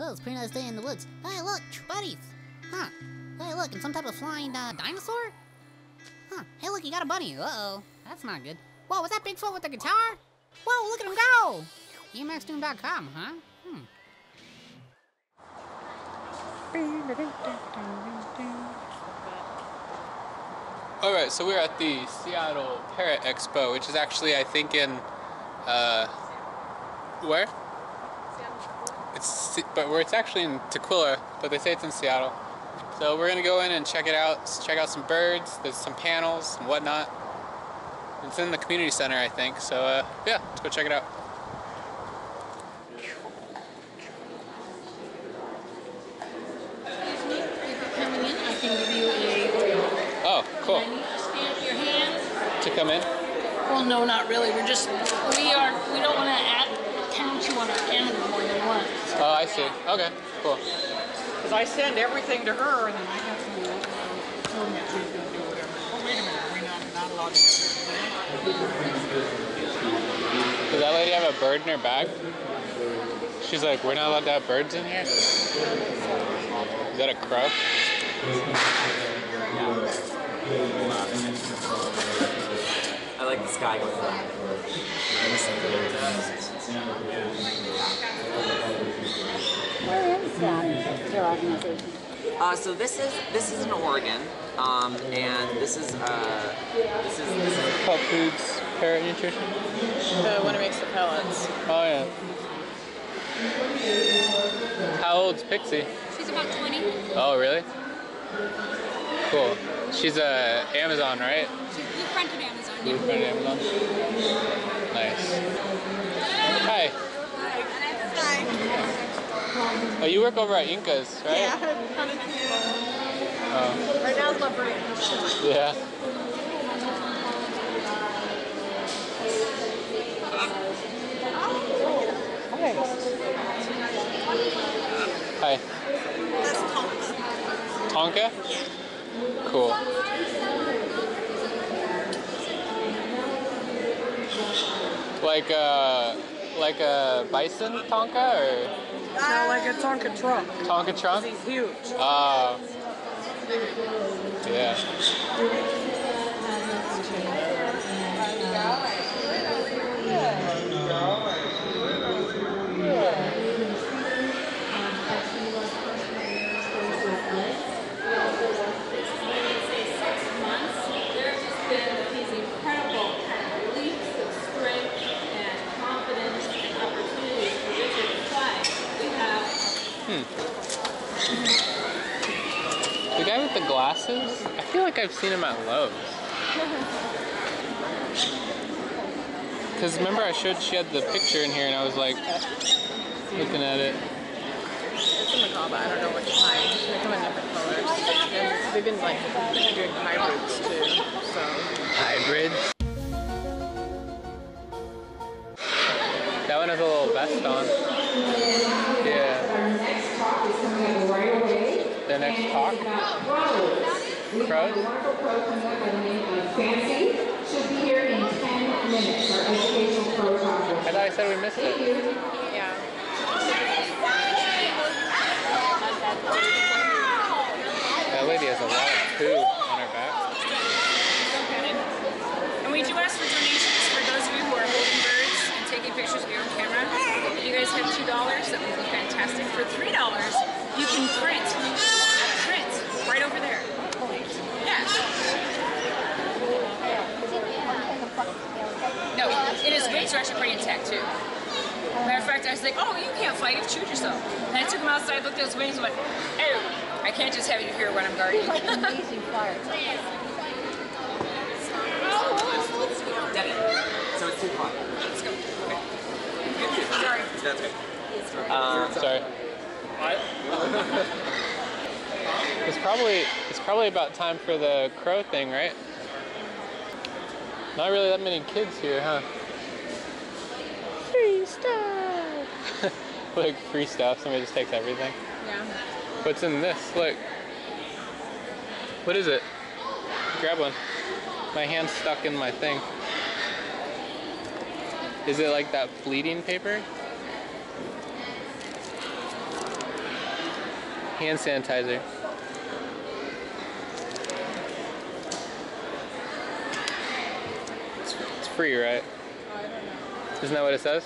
Well, it's a pretty nice day in the woods. Hey, look, buddies! Huh. Hey, look, and some type of flying dinosaur? Huh. Hey, look, you got a bunny. Uh-oh. That's not good. Whoa, was that Bigfoot with the guitar? Whoa, look at him go! EmaxxDoom.com, huh? Hmm. Alright, so we're at the Seattle Parrot Expo, which is actually, I think, in, where? It's, but where it's actually in Tequila, but they say it's in Seattle. So we're gonna go in and check it out, check out some birds, there's some panels and whatnot. It's in the community center, I think, so yeah, let's go check it out. Cool. And I need to stand with your hands. To come in? Well, no, not really. We're just, we don't want to count you on our animal more than once. So oh, I see. Okay, cool. Because I send everything to her, and then I have to, tell me if she's going to do whatever. Oh, wait a minute. We're not allowed to do that. Does that lady have a bird in her bag? She's like, we're not allowed to have birds in here? Is that a crow? I like the sky going black. Where is that, your organization? So this is in Oregon, and this is Pet Foods Parrot Nutrition. The one who makes the pellets. Oh yeah. How old's Pixie? She's about 20. Oh really? Cool. She's Amazon, right? She's blueprinted Amazon. Blueprinted Amazon. Nice. Hi. Hi. Oh, you work over at Inca's, right? Yeah. Oh. Right now it's my break. Yeah. Hi. Hi. That's Tonka. Tonka? Yeah. Cool. Like a bison Tonka or? No, like a Tonka truck. Tonka truck? He's huge. Oh. Yeah. The guy with the glasses? I feel like I've seen him at Lowe's. Because remember she had the picture in here and I was like looking at it. It's in Macabre, I don't know which kind. They come in different colors. And they've been like doing hybrids too. So hybrids? That one has a little vest on. Yeah. The next talk. Crows. Crows. A wonderful crow comes up by the name of Fancy. She'll be here in 10 minutes for educational crow talk. I thought I said we missed it. Yeah. That lady has a lot of poo on her back. Okay. And we do ask for donations for those of you who are holding birds and taking pictures of your own camera. If you guys have $2, that would be fantastic. For $3, you can print right over there. Yeah. No, and his wings are actually pretty intact too. Matter of fact, I was like, oh, you can't fly, you've chewed yourself. And I took him outside, looked at his wings, and went, hey, I can't just have you here when I'm guarding. Like an amazing fire. So it's 2 o'clock. Let's go. Okay. Sorry. That's okay. Sorry. It's probably about time for the crow thing, right? Not really that many kids here, huh? Free stuff. Like free stuff. Somebody just takes everything. Yeah. What's in this? Look. What is it? Grab one. My hand's stuck in my thing. Is it like that fleeting paper? hand sanitizer. It's free, right? I don't know. Isn't that what it says?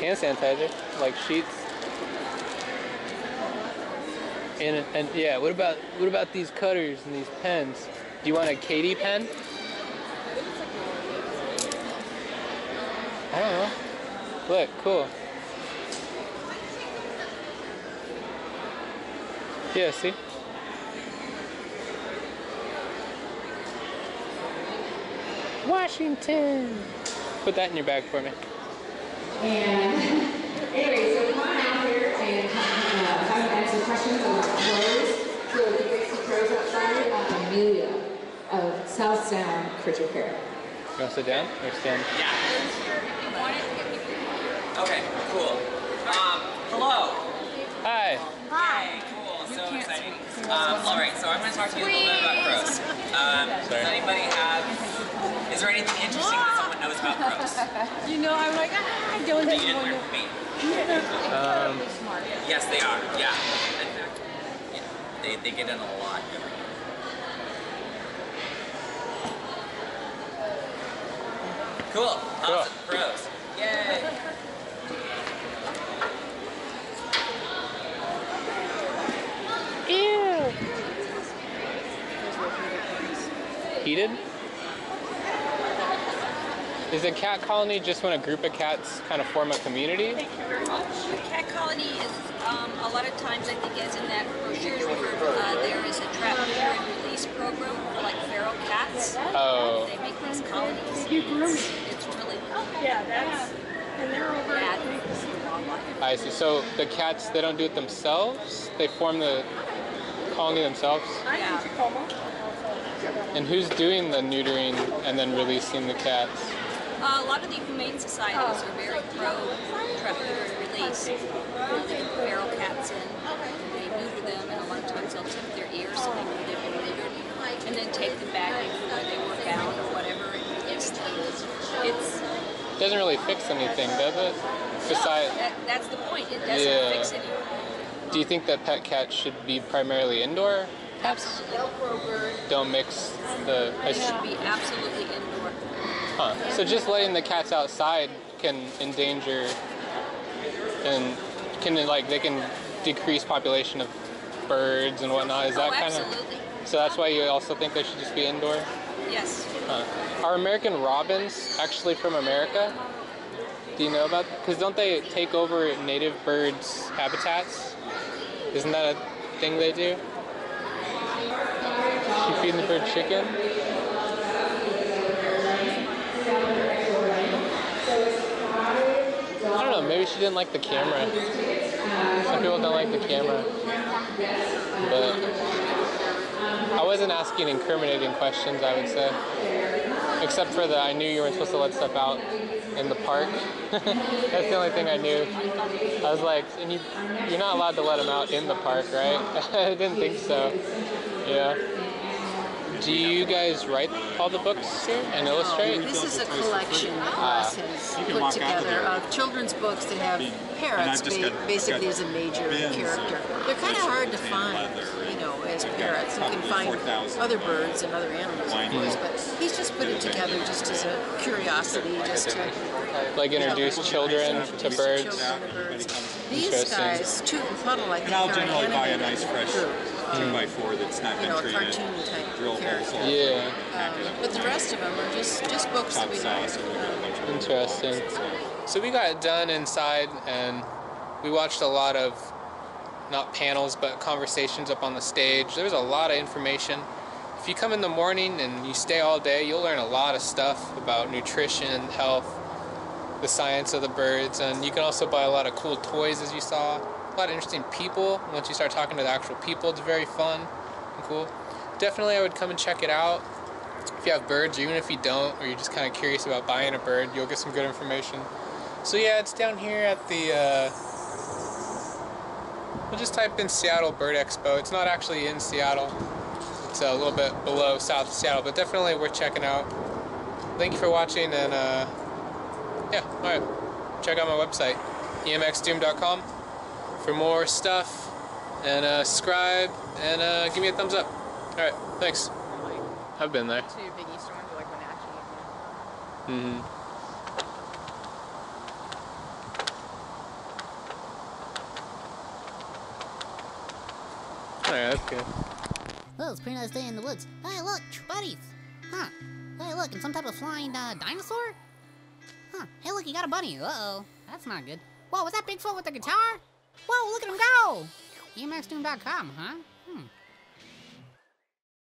Hand sanitizer, like sheets. And yeah, what about these cutters and these pens? Do you want a Kaytee pen? I don't know. Look, cool. Yeah, see? Washington! Put that in your bag for me. And anyway, so come on out here and come and answer questions about crows. So if you get some crows outside, Amelia of South Sound Critter Care. You want to sit down or stand? Yeah. Okay, cool. Hello. Hi. Hi. Cool. So exciting. Alright, so I'm going to talk to you a little bit about crows. Does anybody have, is there anything interesting that someone knows about crows? You know, I'm like, I don't know. You didn't learn from me. Yes, they are, yeah. In fact, yeah, they get in a lot every year. Cool. Awesome. Crows. Yay. Ew. Heated? Is a cat colony just when a group of cats kind of form a community? Thank you very much. The cat colony is, a lot of times I think as in that brochure, there is a trap and release program for like feral cats. Oh. They make these colonies. It's really cool. Yeah, that's, and they're over at I see. So the cats, they don't do it themselves? They form the colony themselves? Yeah. And who's doing the neutering and then releasing the cats? A lot of the humane societies are very pro-trap and release. They put feral cats in, they neuter them, and a lot of times they'll tip their ears so they know they've been neutered, and then take them back before they were found or whatever. It's doesn't really fix anything, does it? Besides, that's the point. It doesn't fix anything. Do you think that pet cats should be primarily indoor? Absolutely. Don't mix the. It should be absolutely indoor. Huh. So just letting the cats outside can endanger and can like they can decrease population of birds and whatnot. Is that kind of? So that's why you also think they should just be indoor? Yes. Huh. Are American robins actually from America? Do you know about? Because don't they take over native birds' habitats? Isn't that a thing they do? You feeding the bird chicken? I don't know, maybe she didn't like the camera. Some people don't like the camera. But I wasn't asking incriminating questions, I would say. Except for the, I knew you weren't supposed to let stuff out in the park. That's the only thing I knew. I was like, and you're not allowed to let them out in the park, right? I didn't think so. Yeah. Do you guys write all the books here and illustrate? No, this is a collection Ross has put together of children's books that have parrots basically as a major character. They're kind of hard to find, you know, as parrots. You can find other birds and other animals, of course, but he's just put it together just as a curiosity, just to... Like introduce children to birds. These guys, Toot and Puddle, I think, are animated. And I'll generally buy a nice fresh 2x4 that's not been treated. You know, a cartoon type character. Yeah. But the rest of them are just books that we buy. Interesting. So we got done inside and we watched a lot of, not panels, but conversations up on the stage. There was a lot of information. If you come in the morning and you stay all day, you'll learn a lot of stuff about nutrition, health, the science of the birds, and you can also buy a lot of cool toys, as you saw. A lot of interesting people. Once you start talking to the actual people, it's very fun and cool. Definitely I would come and check it out. If you have birds, or even if you don't, or you're just kind of curious about buying a bird, you'll get some good information. So yeah, it's down here at the, we'll just type in Seattle Bird Expo. It's not actually in Seattle. It's a little bit below south of Seattle, but definitely worth checking out. Thank you for watching, and yeah, all right. check out my website, EmaxxDoom.com, for more stuff, and subscribe, and give me a thumbs up. Alright, thanks. I've been there. Mm-hmm. Alright, that's good. Well, it's a pretty nice day in the woods. Hey, look, buddies! Huh. Hey, look, and some type of flying dinosaur? Huh. Hey, look, you got a bunny. Uh-oh. That's not good. Whoa, was that Bigfoot with the guitar? Whoa, look at him go! EmaxxDoom.com, huh? Hmm.